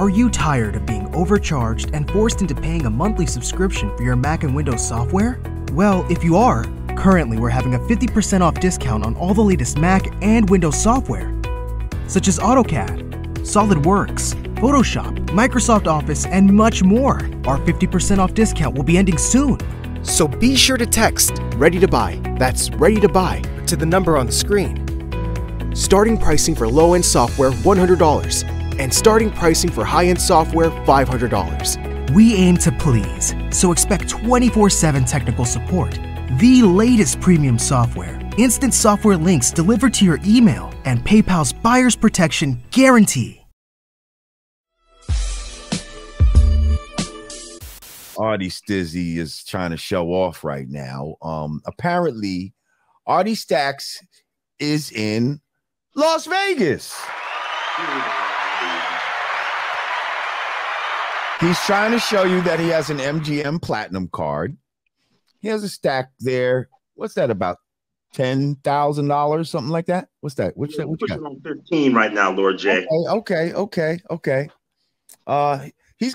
Are you tired of being overcharged and forced into paying a monthly subscription for your Mac and Windows software? Well, if you are, currently we're having a 50% off discount on all the latest Mac and Windows software, such as AutoCAD, SolidWorks, Photoshop, Microsoft Office, and much more. Our 50% off discount will be ending soon. So be sure to text Ready to Buy, that's Ready to Buy, to the number on the screen. Starting pricing for low-end software, $100, and starting pricing for high-end software, $500. We aim to please, so expect 24/7 technical support, the latest premium software, instant software links delivered to your email, and PayPal's buyer's protection guarantee. Artie Stizzy is trying to show off right now. Apparently, Artie Stax is in Las Vegas. He's trying to show you that he has an MGM Platinum card. He has a stack there. What's that, about $10,000, something like that? What's that? What's that? What's that? On 13 right now, Lord J. Okay. He's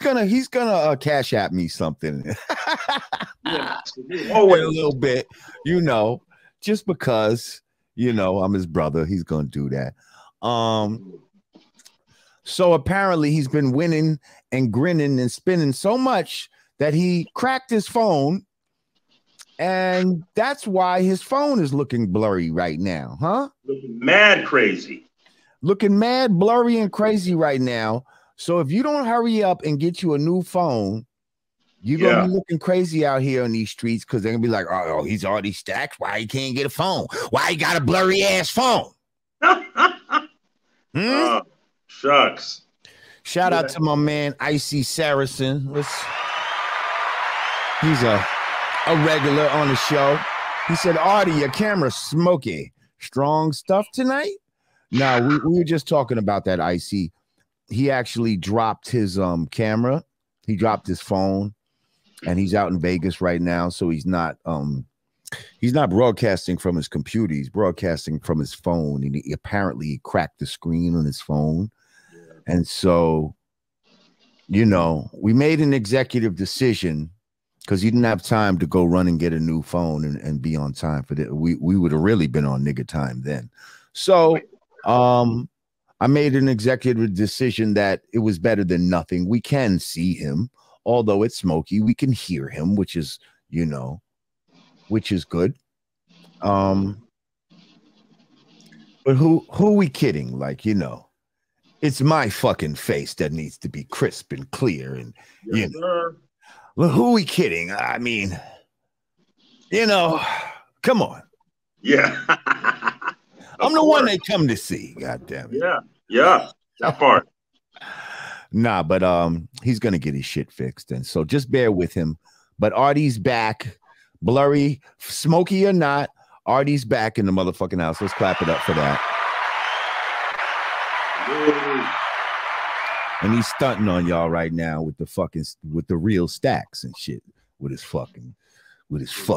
gonna cash at me something. Yeah, oh, wait a little bit, you know, just because, you know, I'm his brother. He's gonna do that. So apparently he's been winning and grinning and spinning so much that he cracked his phone, and that's why his phone is looking blurry right now, huh? Looking mad crazy. Looking mad, blurry, and crazy right now. So if you don't hurry up and get you a new phone, you're going to be looking crazy out here on these streets, because they're going to be like, oh, he's already stacked. Why he can't get a phone? Why he got a blurry-ass phone? Shucks. Shout out to my man, Icy Saracen. He's a regular on the show. He said, Artie, your camera's smoky. Strong stuff tonight? No, we were just talking about that, Icy. He actually dropped his camera. He dropped his phone, and he's out in Vegas right now. So he's not broadcasting from his computer. He's broadcasting from his phone, and he apparently cracked the screen on his phone. And so, you know, we made an executive decision because he didn't have time to go run and get a new phone and be on time for that. We would have really been on nigga time then. So, I made an executive decision that it was better than nothing. We can see him, although it's smoky. We can hear him, which is, you know, which is good. But who we kidding? Like, you know, it's my fucking face that needs to be crisp and clear. And, yes, you know, well, who we kidding? I mean, you know, come on. Yeah. I'm the one they come to see. God damn it. Yeah. That part. Nah, but he's gonna get his shit fixed, and so just bear with him. But Artie's back, blurry, smoky or not, Artie's back in the motherfucking house. Let's clap it up for that. Yay. And he's stunting on y'all right now with the fucking real stacks and shit with his fucking his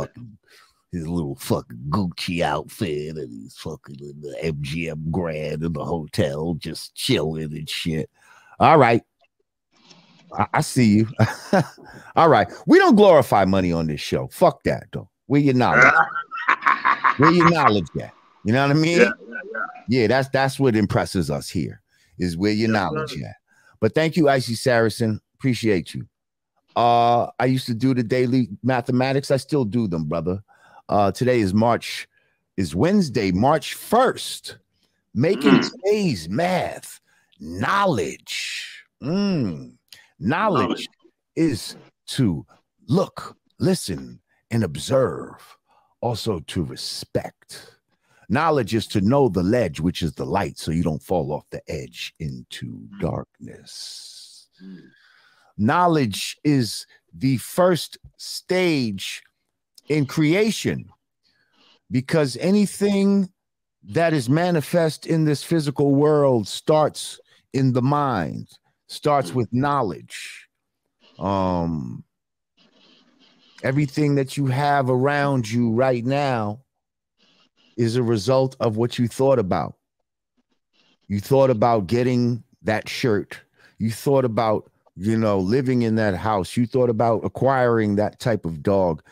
little fucking Gucci outfit and his fucking MGM Grand in the hotel, just chilling and shit. All right. I see you. All right. We don't glorify money on this show. Fuck that, though. Where your knowledge? Where your knowledge at? You know what I mean? Yeah, that's what impresses us here, is where your knowledge at. But thank you, Icy Saracen. Appreciate you. I used to do the daily mathematics. I still do them, brother. Today is Wednesday, March 1st. Making today's math knowledge. Knowledge is to look, listen, and observe. Also to respect. Knowledge is to know the ledge, which is the light, so you don't fall off the edge into darkness. Knowledge is the first stage in creation, because anything that is manifest in this physical world starts in the mind, starts with knowledge. Everything that you have around you right now is a result of what you thought about. You thought about getting that shirt. You thought about, you know, living in that house. You thought about acquiring that type of dog,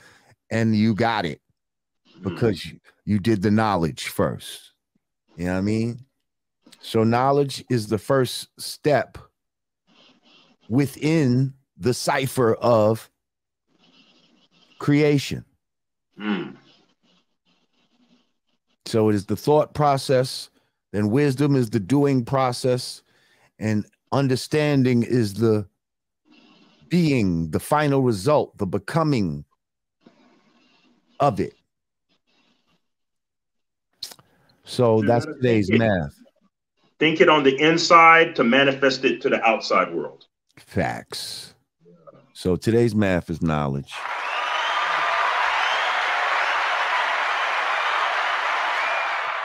and you got it because you did the knowledge first. You know what I mean? So knowledge is the first step within the cipher of creation. So it is the thought process, then wisdom is the doing process, and understanding is the being, the final result, the becoming of it. So that's today's math. Think it on the inside to manifest it to the outside world. Facts. Yeah. So today's math is knowledge.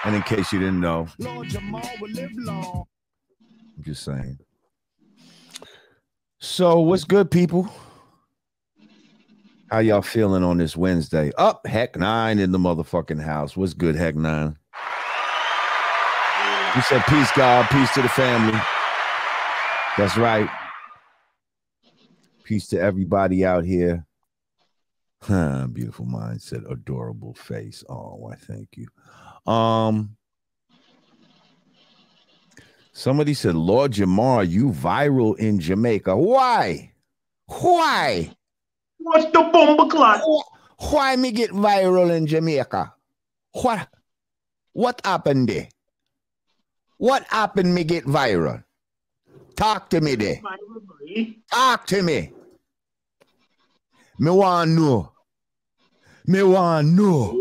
And in case you didn't know, Lord Jamal will live long. I'm just saying. So what's good, people? How y'all feeling on this Wednesday? Up, Heck Nine in the motherfucking house. What's good, Heck Nine? You said peace, God. Peace to the family. That's right. Peace to everybody out here. Huh, beautiful mindset, adorable face. Oh, I thank you. Somebody said, Lord Jamal, you viral in Jamaica. Why? Why? What's the bomba clock? Why me get viral in Jamaica? What happened there? What happened me get viral? Talk to me there. Talk to me. Me want know. Me want know.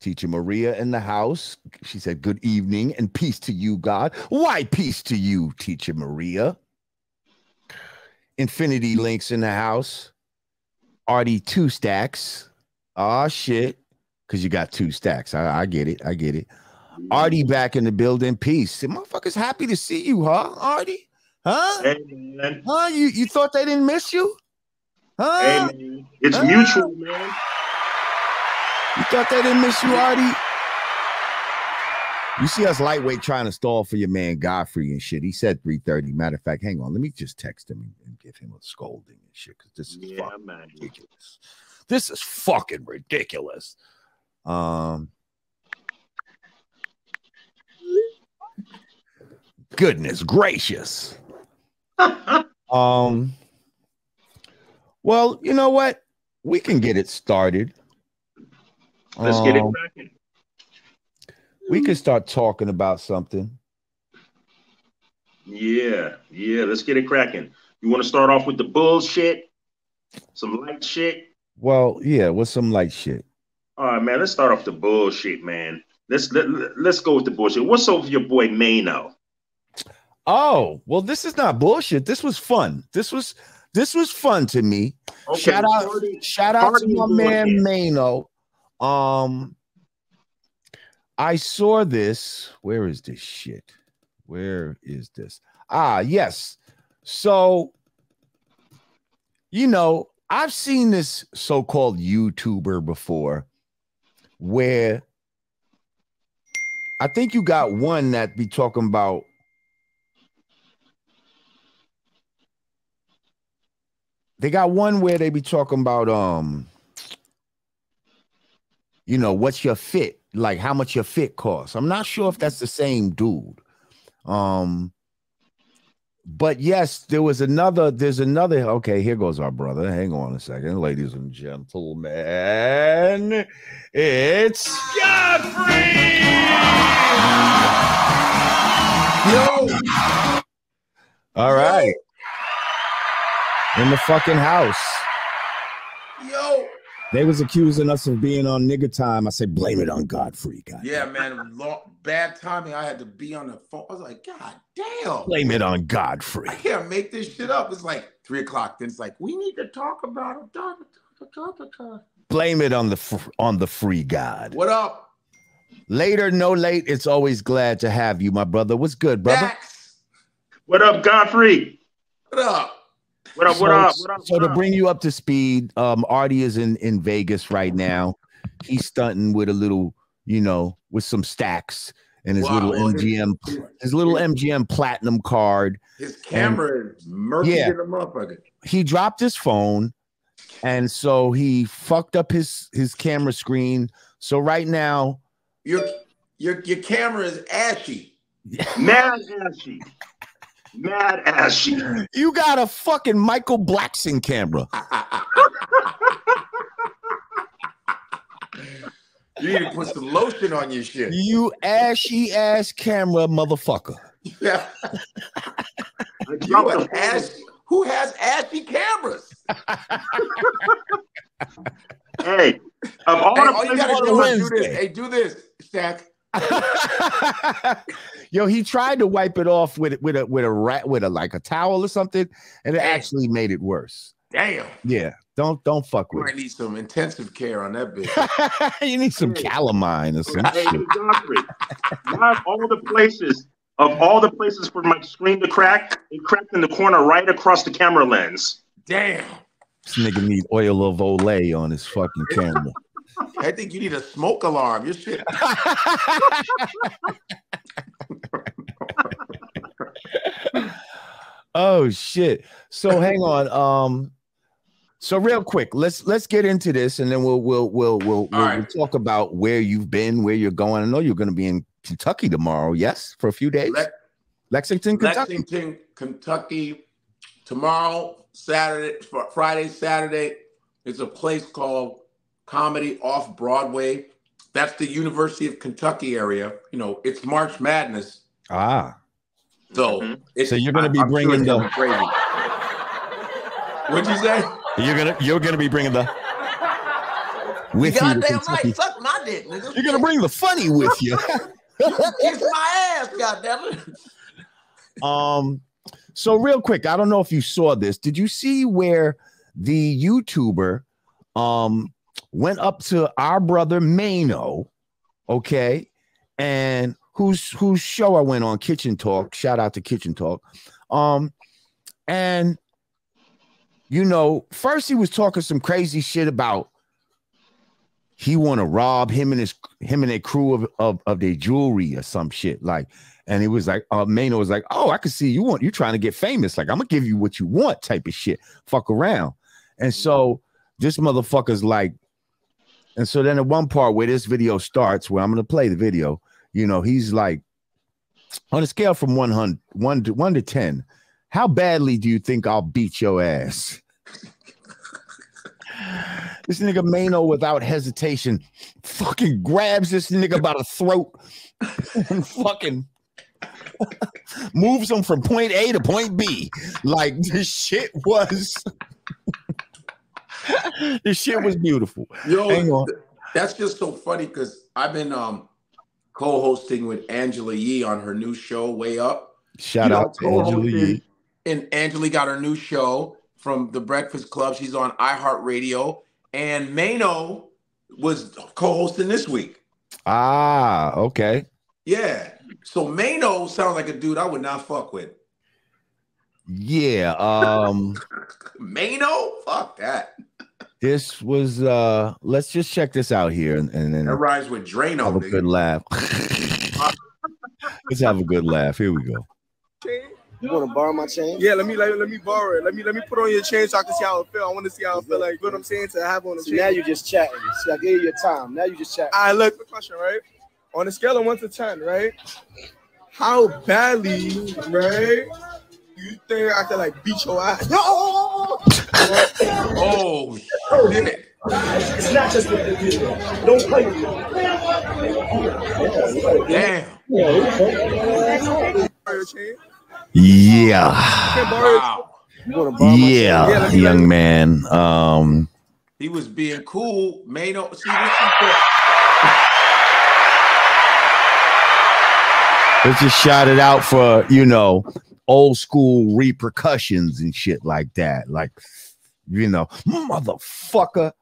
Teacher Maria in the house. She said, good evening and peace to you, God. Why peace to you, Teacher Maria? Infinity Links in the house. RD2 Stacks. Oh, shit. Because you got two stacks. I get it. I get it. Artie back in the building. Peace. The motherfuckers happy to see you, huh, Artie? Huh? Hey, huh? You thought they didn't miss you? Huh? Hey, man. It's mutual, man. You thought they didn't miss you, Artie? You see us lightweight trying to stall for your man Godfrey and shit. He said 3:30. Matter of fact, hang on. Let me just text him and give him a scolding and shit because this is fucking ridiculous. This is fucking ridiculous. Goodness gracious. Well, you know what? We can get it started. Let's get it cracking. We can start talking about something. Yeah, let's get it cracking. You want to start off with the bullshit? Some light shit? Well, yeah, what's some light shit? All right, man, let's start off the bullshit, man. Let's go with the bullshit. What's over your boy Maino? Oh, well, this is not bullshit. This was fun. This was fun to me. Okay. Shout out to my man Maino. I saw this. Where is this shit? Where is this? Ah, yes. So, you know, I've seen this so-called YouTuber before where I think you got one that be talking about they got one where they be talking about, you know, what's your fit? Like how much your fit costs. I'm not sure if that's the same dude. But yes, there's another. Okay, here goes our brother. Hang on a second, ladies and gentlemen. It's Godfrey! Yo! All right. In the fucking house. Yo. They was accusing us of being on nigga time. I said, blame it on Godfrey. God. Yeah, man. Bad timing. I had to be on the phone. I was like, God damn. Blame it on Godfrey. I can't make this shit up. It's like 3 o'clock. Then it's like, we need to talk about it. Blame it on the free God. What up? Later, no late. It's always glad to have you, my brother. What's good, brother? Max. What up, Godfrey? What up? What up? To bring you up to speed, Artie is in Vegas right now. He's stunting with a little, you know, with some stacks. and his little MGM platinum card. His camera is murky in the motherfucker. He dropped his phone, and so he fucked up his camera screen. So right now, your camera is ashy, mad ashy. Mad ashy. You got a fucking Michael Blackson camera. You need to put some lotion on your shit. You ashy ass camera motherfucker. Yeah. Who has ashy cameras? Hey, of all you gotta do this. Hey, do this, Stack. Yo, he tried to wipe it off with a towel or something, and it actually made it worse. Damn. Yeah. Don't fuck with. You might need some intensive care on that bitch. You need some calamine or some shit. Godfrey, of all the places for my screen to crack, it cracked in the corner right across the camera lens. Damn. This nigga need oil of Olay on his fucking camera. I think you need a smoke alarm. Your shit. Oh shit. So hang on. So real quick, let's get into this, and then we'll talk about where you've been, where you're going. I know you're going to be in Kentucky tomorrow. Yes, for a few days. Lexington, Kentucky. Tomorrow, Friday, Saturday. It's a place called Comedy Off Broadway. That's the University of Kentucky area. You know, it's March Madness. Ah. So you're going to be bringing the crazy. What'd you say? You're gonna be bringing the with you. Goddamn right, suck my dick, nigga. You're gonna bring the funny with you. It's my ass, goddamn it. So real quick, I don't know if you saw this. Did you see where the YouTuber went up to our brother Maino, okay, and whose show I went on, Kitchen Talk. Shout out to Kitchen Talk. And you know, first he was talking some crazy shit about he want to rob him and their crew of their jewelry or some shit. Like, and he was like, Maino was like, oh, I can see you're trying to get famous. Like, I'm gonna give you what you want, type of shit. Fuck around. And so this motherfucker's like, and so then at one part where this video starts, where I'm going to play the video, you know, he's like, on a scale from 1 to 10, how badly do you think I'll beat your ass? This nigga Maino, without hesitation, fucking grabs this nigga by the throat and fucking moves him from point A to point B. Like, this shit was... This shit was beautiful. Yo, hang on. That's just so funny because I've been co-hosting with Angela Yee on her new show, Way Up. Shout out to Angela Yee. And Angela got her new show from the Breakfast Club. She's on iHeartRadio. And Maino was co-hosting this week. Ah, okay. Yeah. So Maino sounds like a dude I would not fuck with. Yeah. Maino? Fuck that. This was let's just check this out here and then it rides with Drano. Have a good laugh. Let's have a good laugh. Here we go. You want to borrow my chain? Yeah, let me borrow it. Let me put on your chain so I can see how it feel. I want to see how it feel. Like, you know what I'm saying? To have on the chain. Now you just chatting. See, I gave you your time. Now you just chatting. All right, look, the question, right? On a scale of 1 to 10, right? How badly, right? You think I can like beat your ass? No! Oh, shit. It's not just what they do. Don't play with me. Damn. Yeah. Wow. Yeah, young man. He was being cool. Maino. See what she did. Let's just shout it out for, you know, old school repercussions and shit like that. Like, you know, motherfucker.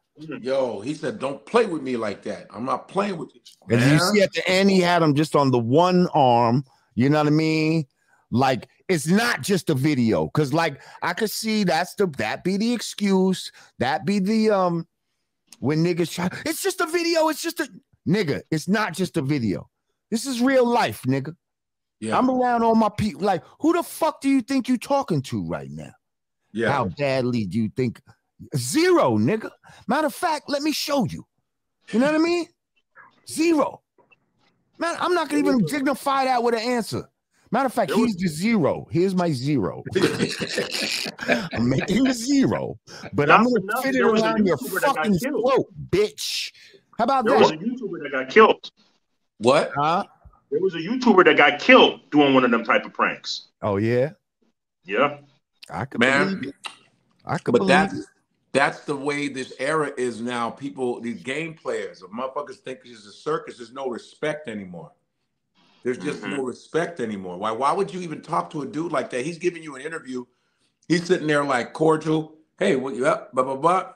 Yo, he said, don't play with me like that. I'm not playing with you. And you see at the end, he had him just on the one arm. You know what I mean? Like, it's not just a video. Because, like, I could see that be the excuse. That be the, when niggas try, it's just a video. It's just a, nigga, it's not just a video. This is real life, nigga. Yeah. I'm around all my people. Like, who the fuck do you think you talking to right now? Yeah. How badly do you think? Zero, nigga. Matter of fact, let me show you. You know what I mean? Zero. Man, I'm not going to even dignify that with an answer. Matter of fact, he's the zero. Here's my zero. I'm making a zero, but I'm going to fit it around your fucking throat, bitch. How about that? There was a YouTuber that got killed. What? Huh? There was a YouTuber that got killed doing one of them type of pranks. Oh, yeah? Yeah. I could believe it. I could believe it. That's the way this era is now. People, these game players, the motherfuckers think it's a circus. There's no respect anymore. There's just no respect anymore. Why would you even talk to a dude like that? He's giving you an interview. He's sitting there like cordial. Hey, what you up? Blah, blah, blah.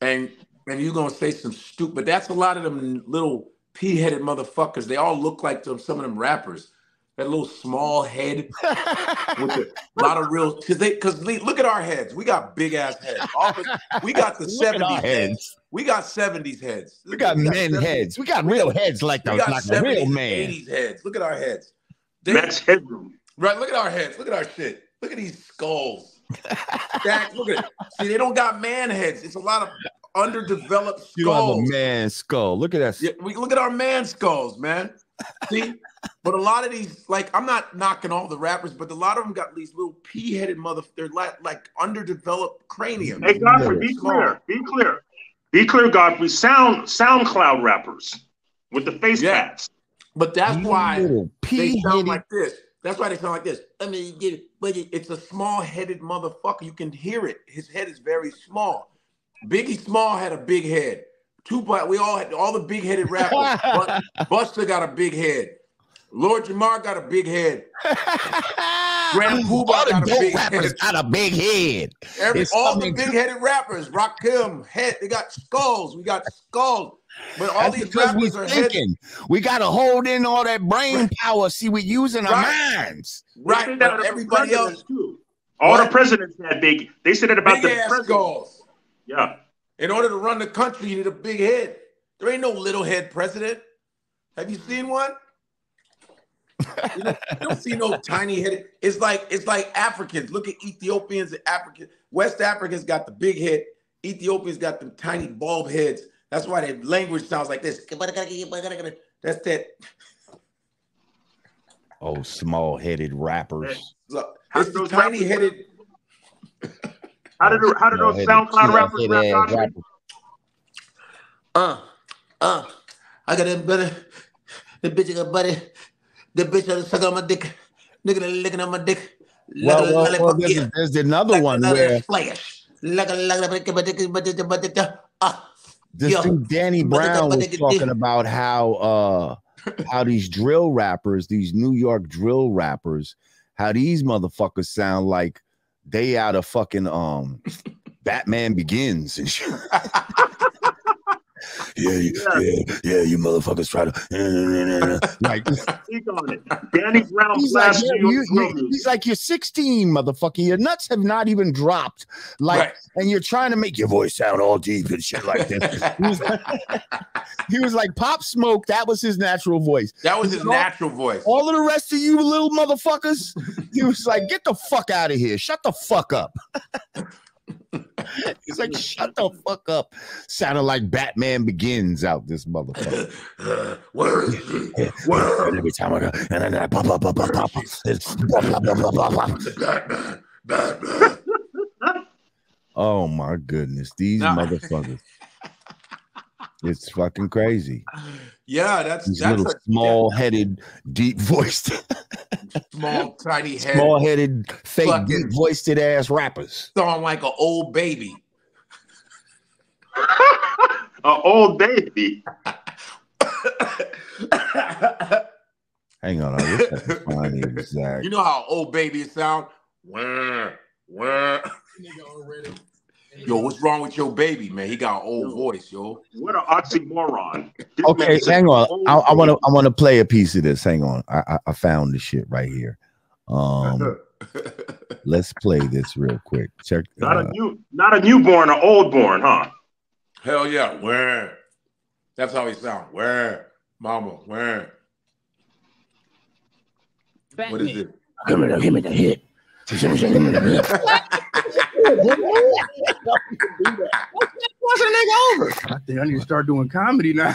And you're going to say some stupid. But that's a lot of them little pea-headed motherfuckers. They all look like them, some of them rappers. That little small head with a lot of real, because look at our heads. We got big ass heads. We got the 70s heads. We got 70s heads. We got men 70s heads. We got real heads like the real man. 80s heads. Look at our heads. That's headroom. Right. Look at our heads. Look at our shit. Look at these skulls. Look at it. See, they don't got man heads. It's a lot of underdeveloped skulls. You don't have a man skull. Look at that. Yeah, look at our man skulls, man. See, but a lot of these, like, I'm not knocking all the rappers, but a lot of them got these little pea-headed motherfuckers. They're like underdeveloped cranium. Hey, Godfrey, be clear, Godfrey. SoundCloud rappers with the face pads. But that's why they sound like this. That's why they sound like this. I mean, it's a small-headed motherfucker. You can hear it. His head is very small. Biggie Small had a big head. Tupac, we all had all the big-headed rappers. Buster got a big head. Lord Jamal got a big head. Grand Pooh got a big head. All the big-headed rappers, Rakim, head, they got skulls. We got skulls. But all that's these rappers are thinking. We got to hold in all that brain power. See, we're using our minds. Right, but everybody else too. All the presidents had big. They said it about the presidents. Skulls. Yeah. In order to run the country, you need a big head. There ain't no little head president. Have you seen one? You don't see no tiny head. It's like Africans. Look at Ethiopians and Africans. West Africans got the big head. Ethiopians got the tiny bulb heads. That's why their language sounds like this. That's that. Oh, small-headed rappers. Look, it's the tiny-headed... How did those SoundCloud rappers rap? I got that buddy. The bitch got buddy. The bitch that suck on my dick. Nigga licking on my dick. Well, there's another one where this dude Danny Brown was talking about how these drill rappers, these New York drill rappers, how these motherfuckers sound like they out of fucking Batman Begins and shit. yeah, you motherfuckers try to like speak on it. Danny Brown, he's like, you're 16, motherfucker. Your nuts have not even dropped, like, and you're trying to make your voice sound all deep and shit like this. he was like Pop Smoke. That was his natural voice. That was his natural voice. All of the rest of you little motherfuckers, he was like, get the fuck out of here. Shut the fuck up. He's like, shut the fuck up. Sounded like Batman Begins out this motherfucker. Word. Every time I go, and I Batman. Oh my goodness, these motherfuckers. It's fucking crazy. Yeah, that's little small-headed, deep-voiced, small, tiny head, small-headed, fake, deep-voiced ass rappers. Sound like an old baby. An old baby. Hang on, I wish that was funny, exactly. You know how old babies sound? Where? Nigga already. Yo, what's wrong with your baby, man? He got an old voice, yo. What an oxymoron. Okay, hang on. I want to play a piece of this. Hang on. I found this shit right here. Let's play this real quick. Check. Not a newborn, an oldborn, huh? Hell yeah. Where? That's how he sounds. Where? Mama, where? Batman. What is it? Give me the hit. What's a nigga over? I think I need to start doing comedy now.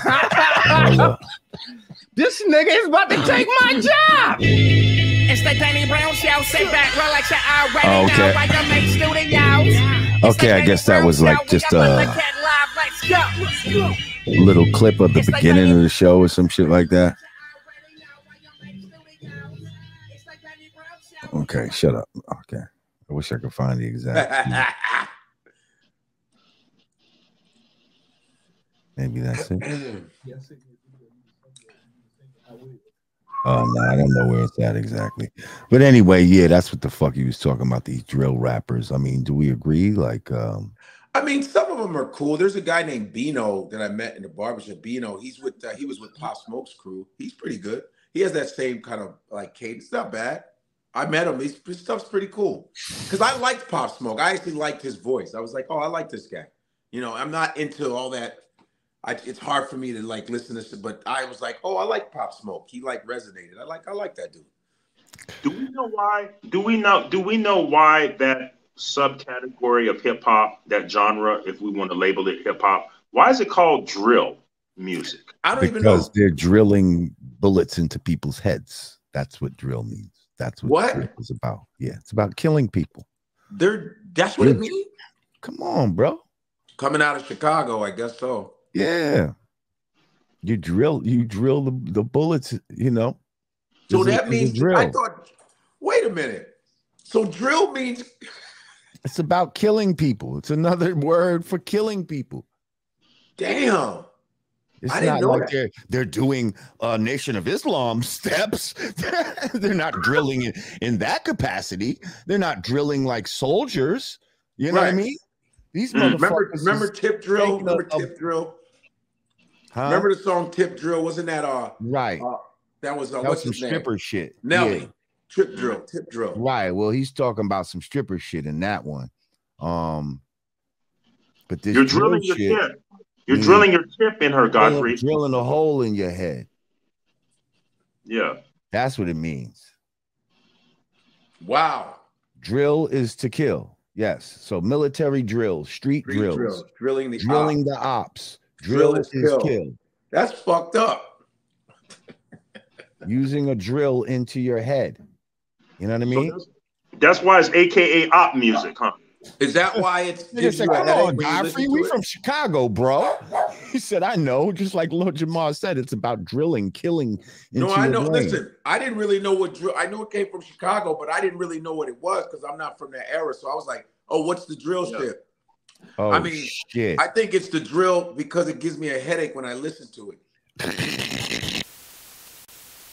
This nigga is about to take my job. It's the Danny Brown show. Sit back, relax, you're already now by the main studio. Okay, I guess that was like just a little clip of the beginning of the show or some shit like that. Okay, shut up. Okay. I wish I could find the exact. Maybe that's it. No, I don't know where it's at exactly. But anyway, yeah, that's what the fuck he was talking about, these drill rappers. I mean, do we agree? Like, I mean, some of them are cool. There's a guy named Bino that I met in the barbershop. Bino, he's with he was with Pop Smoke's crew. He's pretty good. He has that same kind of like cadence. It's not bad. I met him. His stuff's pretty cool. Because I liked Pop Smoke. I actually liked his voice. I was like, oh, I like this guy. You know, I'm not into all that. It's hard for me to like listen to shit, but I was like, oh, I like Pop Smoke. He like resonated. I like that dude. Do we know why? Do we know why that subcategory of hip hop, that genre, if we want to label it hip hop, why is it called drill music? I don't even know. Because they're drilling bullets into people's heads. That's what drill means. That's what drill is about. Yeah, it's about killing people. That's what it means. Come on, bro. Coming out of Chicago, I guess so. Yeah, you drill the bullets, you know. So that means drill. I thought. Wait a minute. So drill means it's about killing people. It's another word for killing people. Damn. It's not like they're doing Nation of Islam steps. They're not drilling in that capacity. They're not drilling like soldiers. You know what I mean? These motherfuckers. Remember Tip Drill? Remember Tip Drill? Huh? Remember the song Tip Drill? Wasn't that right? That was what's some stripper shit. Nelly. Yeah. Tip Drill. Right. Well, he's talking about some stripper shit in that one. But this you're drilling your shit. You're drilling your chip in her, Godfrey. Drilling a hole in your head. Yeah. That's what it means. Wow. Drill is to kill. Yes. So military drills, street drills. Drilling the ops. Drill is kill. That's fucked up. Using a drill into your head. You know what I mean? So that's why it's AKA op music, huh? Is that why it's like, come on, Godfrey, we from Chicago, bro. He said, I know. Just like Lord Jamal said, it's about drilling, killing. No, I know. Listen, I didn't really know what drill. I knew it came from Chicago, but I didn't really know what it was because I'm not from that era. So I was like, oh, what's the drill shit? Oh, I mean, shit. I think it's the drill because it gives me a headache when I listen to it.